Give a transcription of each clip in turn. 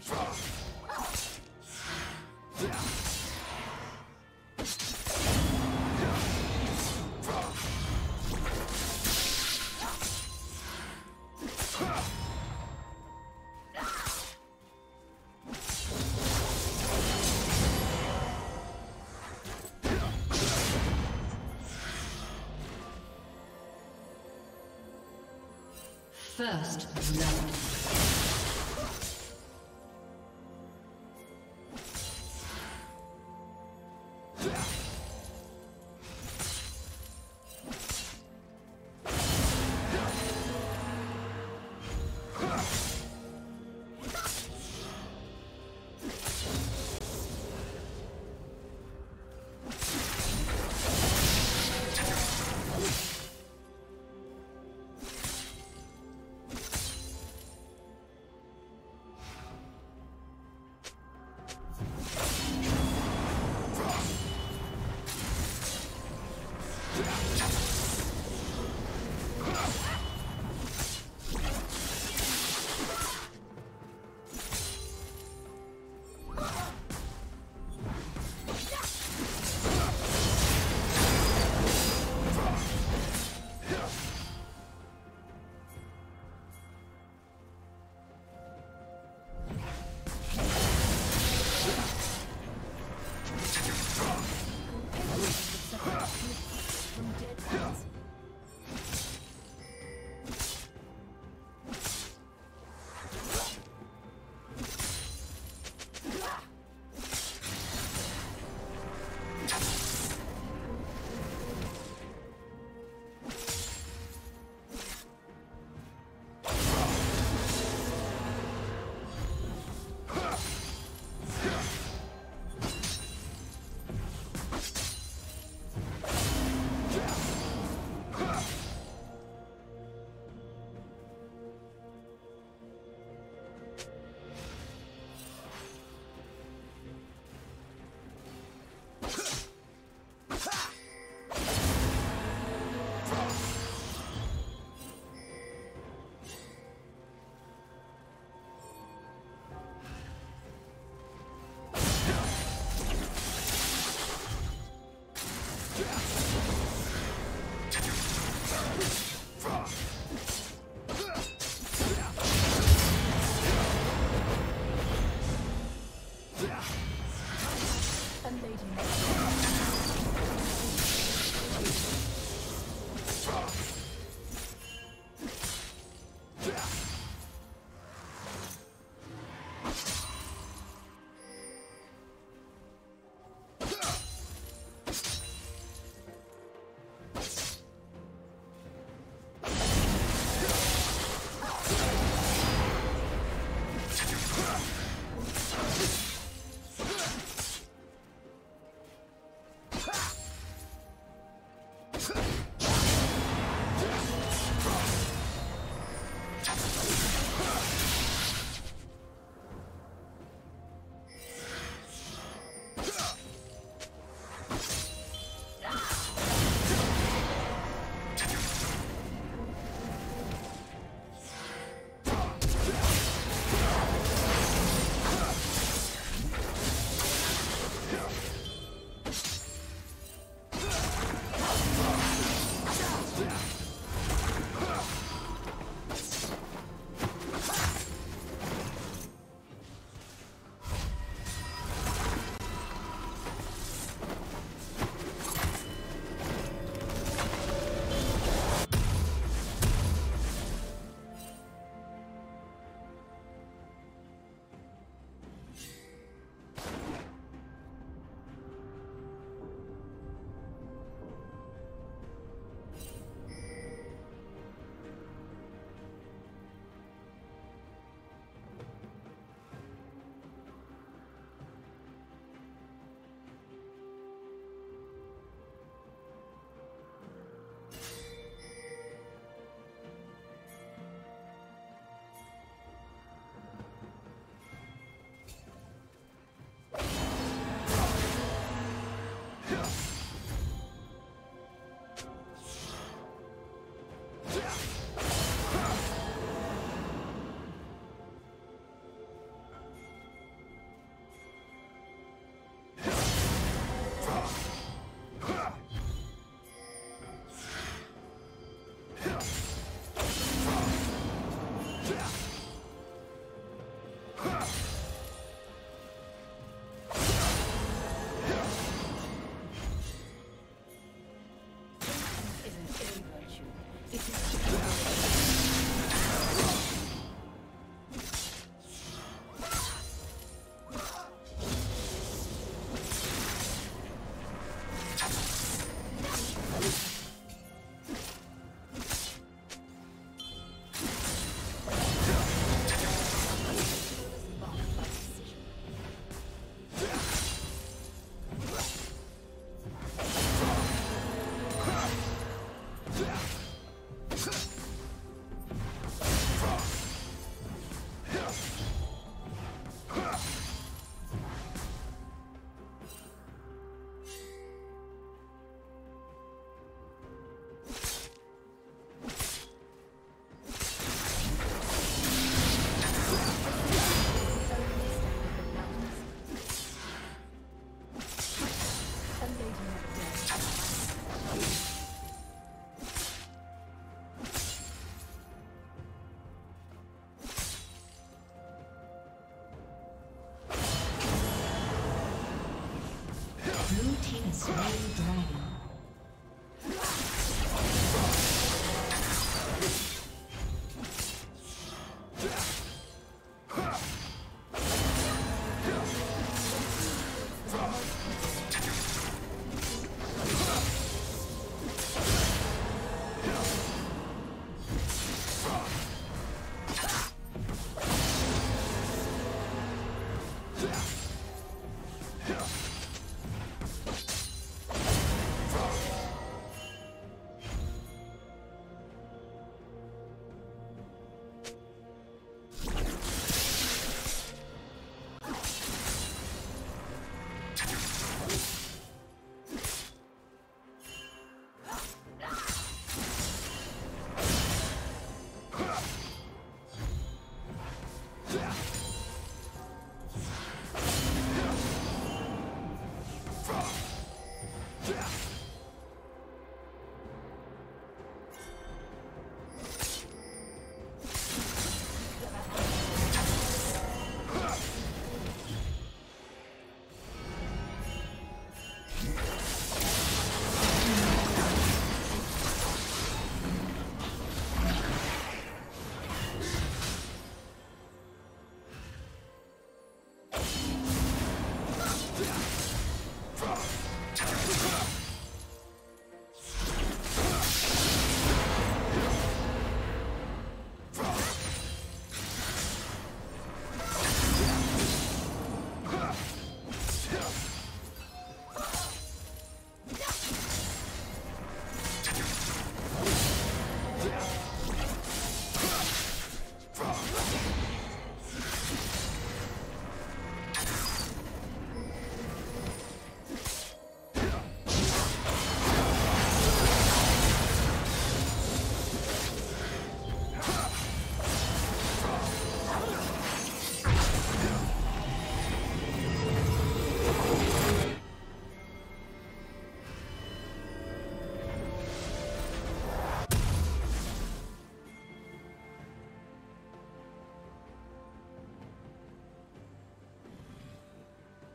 persecution. First love.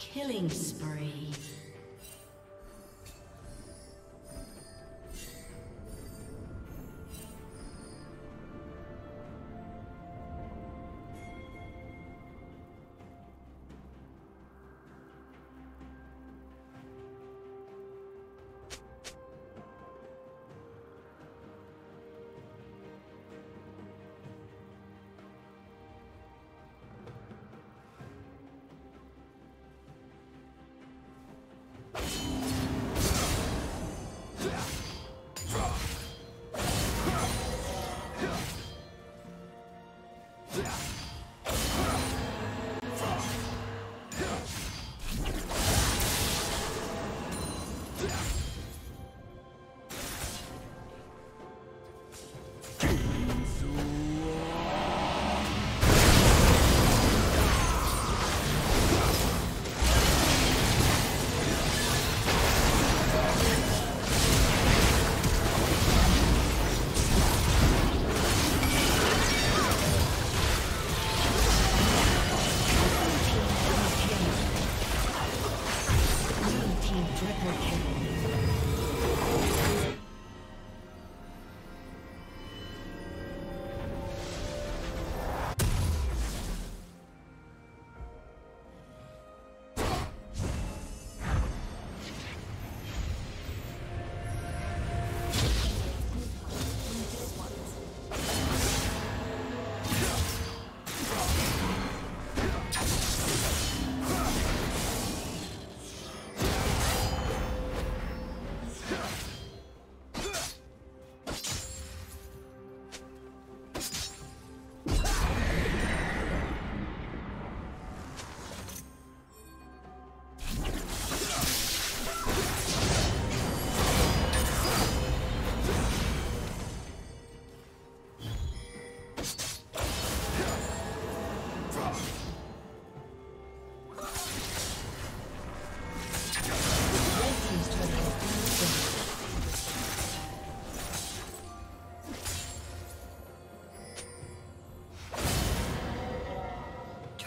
Killing spree.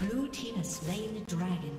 Blue team has slain the dragon.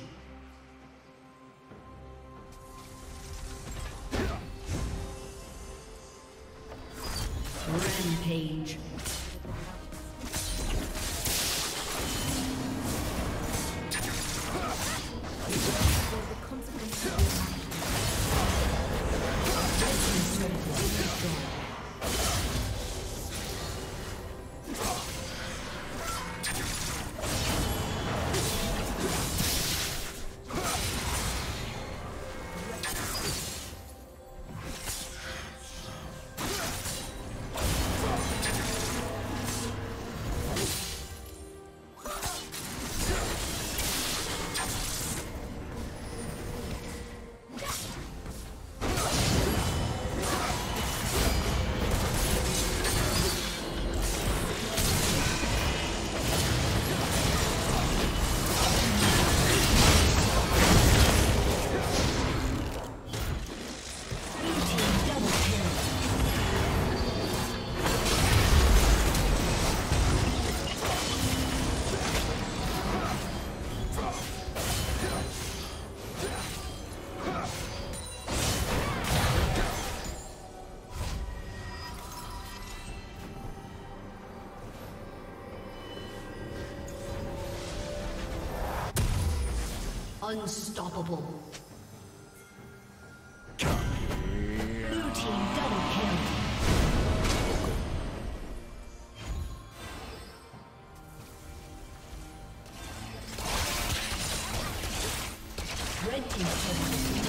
Rampage. Unstoppable. Blue team double kill. Red team double kill.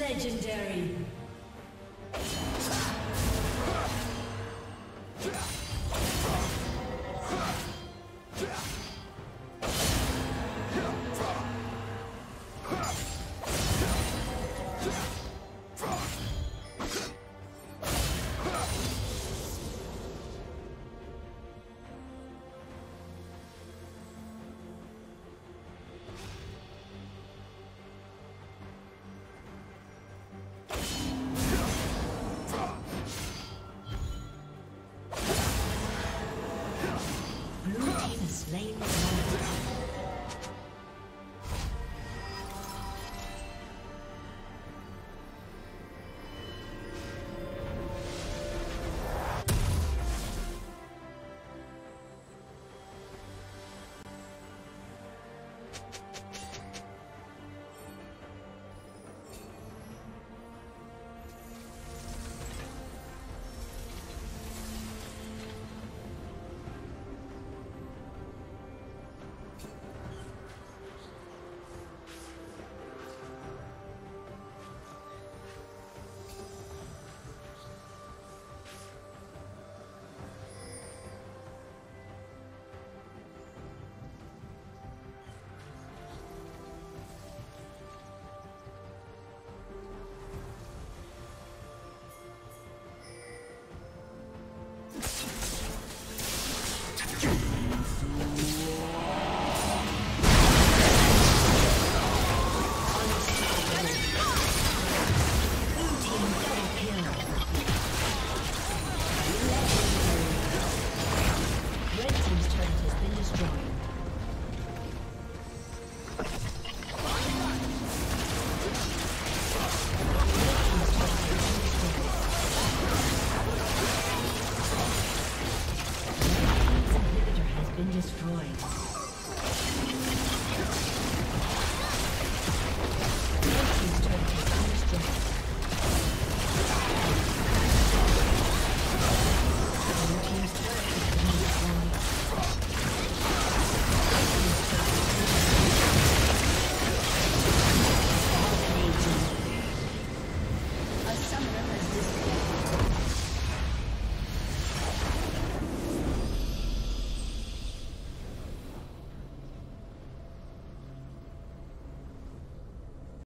Legendary.